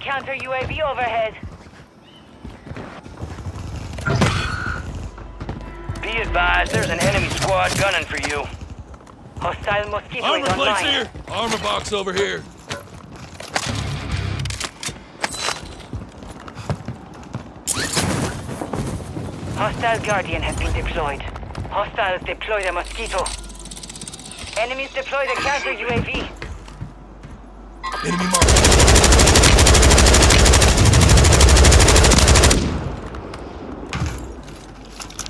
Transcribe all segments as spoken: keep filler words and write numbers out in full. counter U A V overhead. Be advised, there's an enemy squad gunning for you. Hostile Mosquito online. Armor plates here! Armor box over here. Hostile Guardian has been deployed. Hostiles deployed a Mosquito. Enemies deployed a counter U A V. Enemy marked.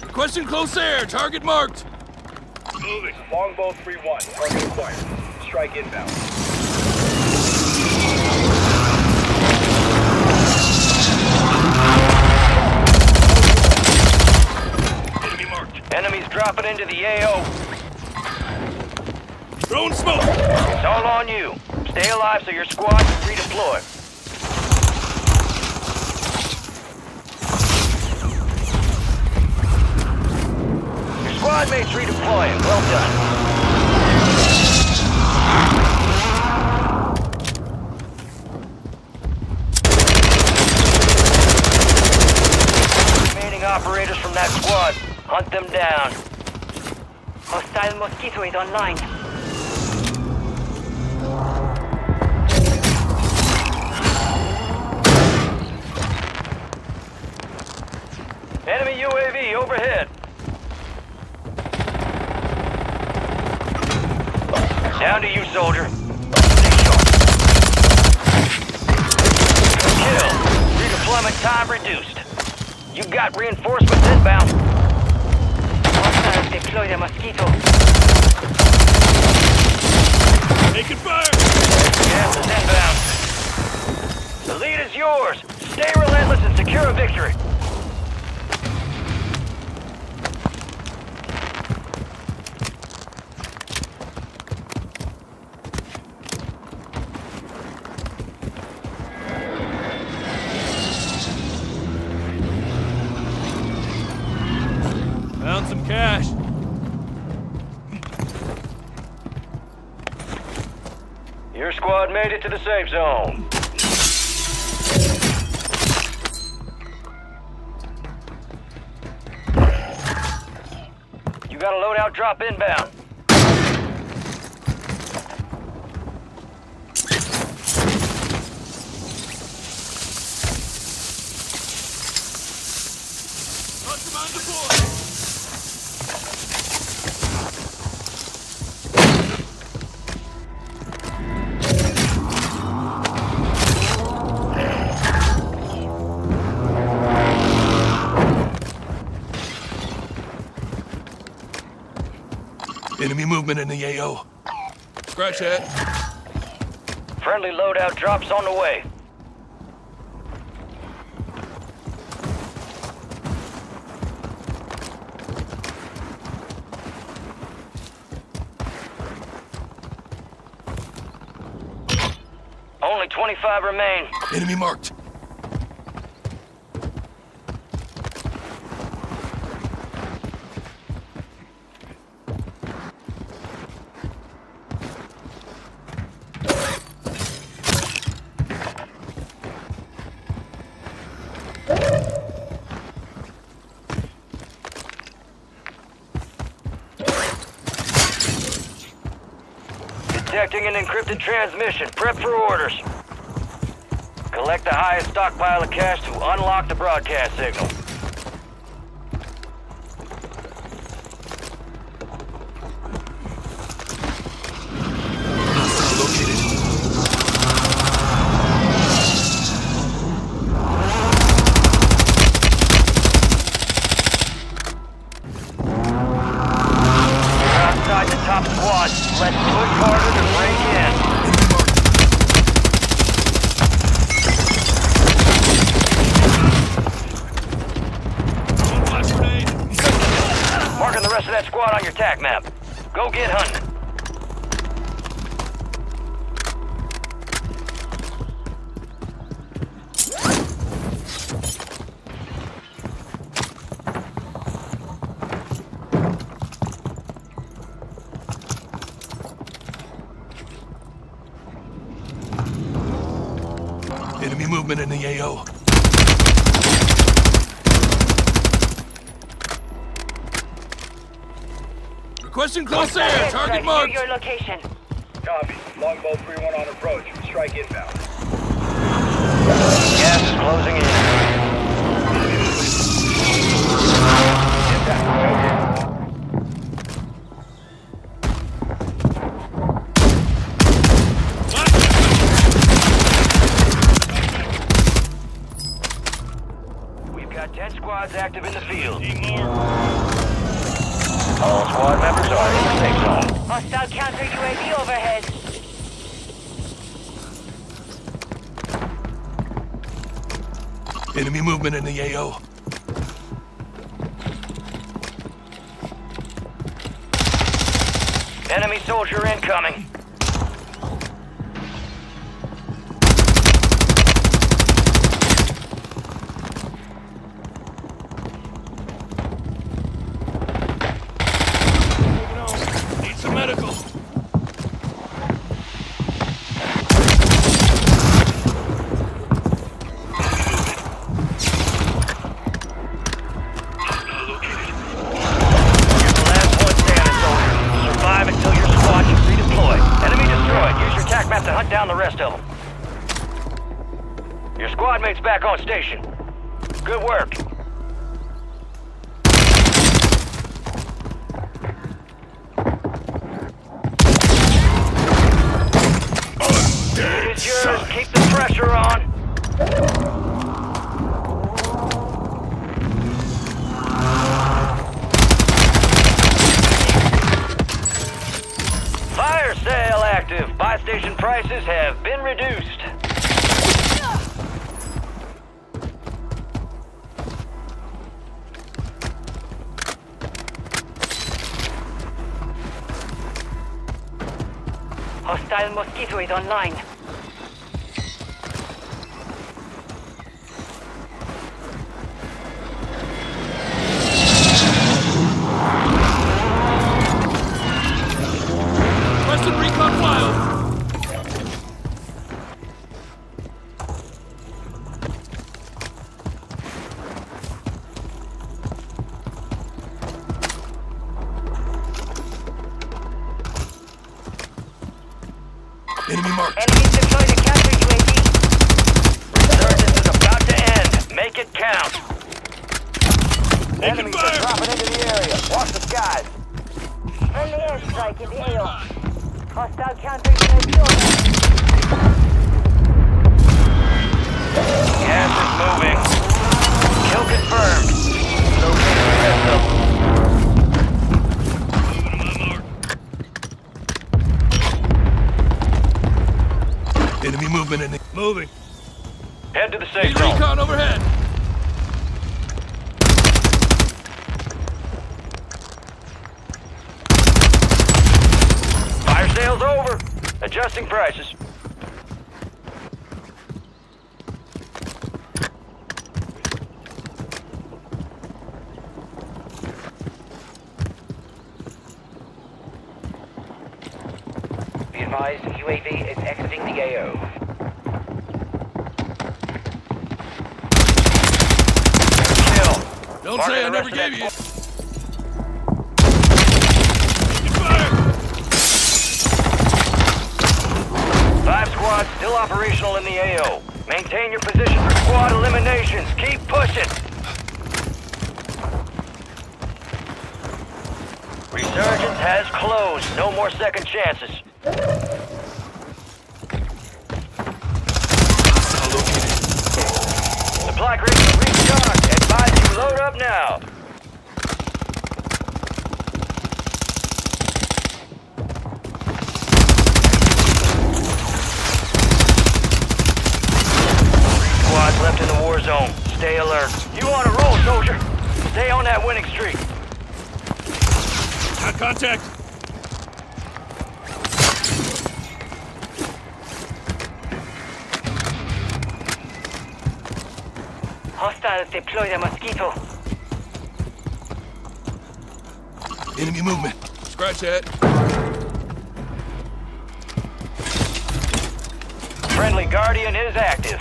Requesting close air. Target marked. Moving. Longbow three one. Target acquired. Strike inbound. Enemy marked. Enemies dropping into the A O. Drone smoke! It's all on you. Stay alive so your squad can redeploy. Your squad mate's redeploying. Well done. Remaining operators from that squad, hunt them down. Hostile Mosquito is online. Enemy U A V overhead. Down to you, soldier. Good kill. Redeployment time reduced. You got reinforcements inbound. Hostiles deployed a Mosquito. Take it fire! Gas is inbound. The lead is yours. Stay relentless and secure a victory. Your squad made it to the safe zone. You got a loadout drop inbound. Enemy movement in the A O. Scratch that. Friendly loadout drops on the way. Only twenty-five remain. Enemy marked. Detecting an encrypted transmission. Prep for orders. Collect the highest stockpile of cash to unlock the broadcast signal. That squad on your tac map. Go get hunting. Enemy movement. movement in the A O. Requesting close air. Target marked. Your location. Copy. Longbow three one on approach. Strike inbound. Gas is closing in. Impact. Ten squads active in the field. All squad members are in the safe zone. Hostile counter U A V overhead. Enemy movement in the A O. Enemy soldier incoming. Down the rest of them. Your squad mate's back on station. Good work. It's yours. Keep the pressure on. Buy station prices have been reduced. Hostile Mosquito is online. Enemy marked. Enemies deployed to counter U A V. Resurgence is about to end. Make it count. Make Enemies it are dropping into the area. Watch the skies. Friendly airstrike in the A O. Hostile counter U A V. Gas is moving. Kill confirmed. Location system. Enemy movement in the... Moving. Head to the safe zone. Recon overhead. Fire sales over. Adjusting prices. Be advised, U A V is exiting the A O. Kill. Don't Mark say I never gave you. Five squads still operational in the A O. Maintain your position for squad eliminations. Keep pushing. Resurgence has closed. No more second chances. Supply crates are restocked. Advise you load up now. Three squads left in the war zone. Stay alert. You on a roll, soldier. Stay on that winning streak. Got contact. Hostiles deploy the Mosquito. Enemy movement. Scratch that. Friendly Guardian is active.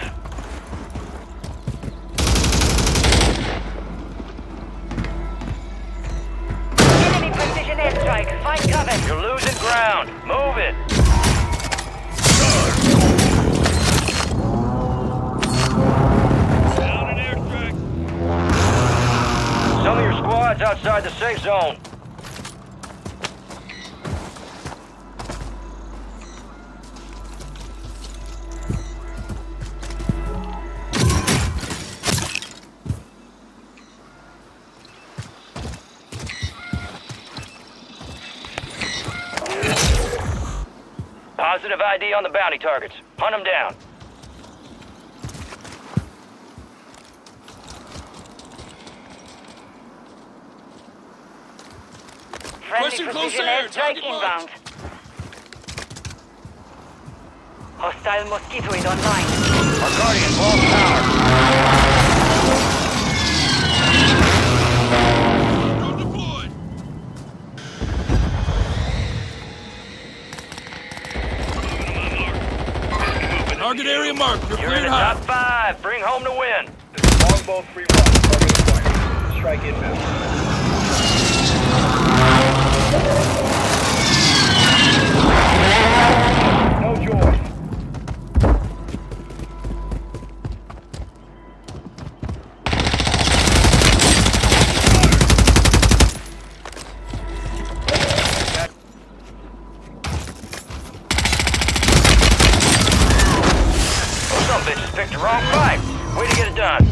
You're losing ground. Move it. Down an airstrike. Some of your squad's outside the safe zone. Positive I D on the bounty targets. Hunt them down. Friendly precision airstrike inbound. Hostile Mosquito is online. Our Guardian walls power. Go deploy. Target area marked. You're, You're in the top high. Five. Bring home the win. Longbow three one. Target acquired. Strike inbound. No joy. Some bitches picked the wrong fight. Way to get it done.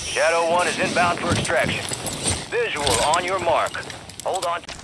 Shadow one is inbound for extraction. Visual on your mark. Hold on.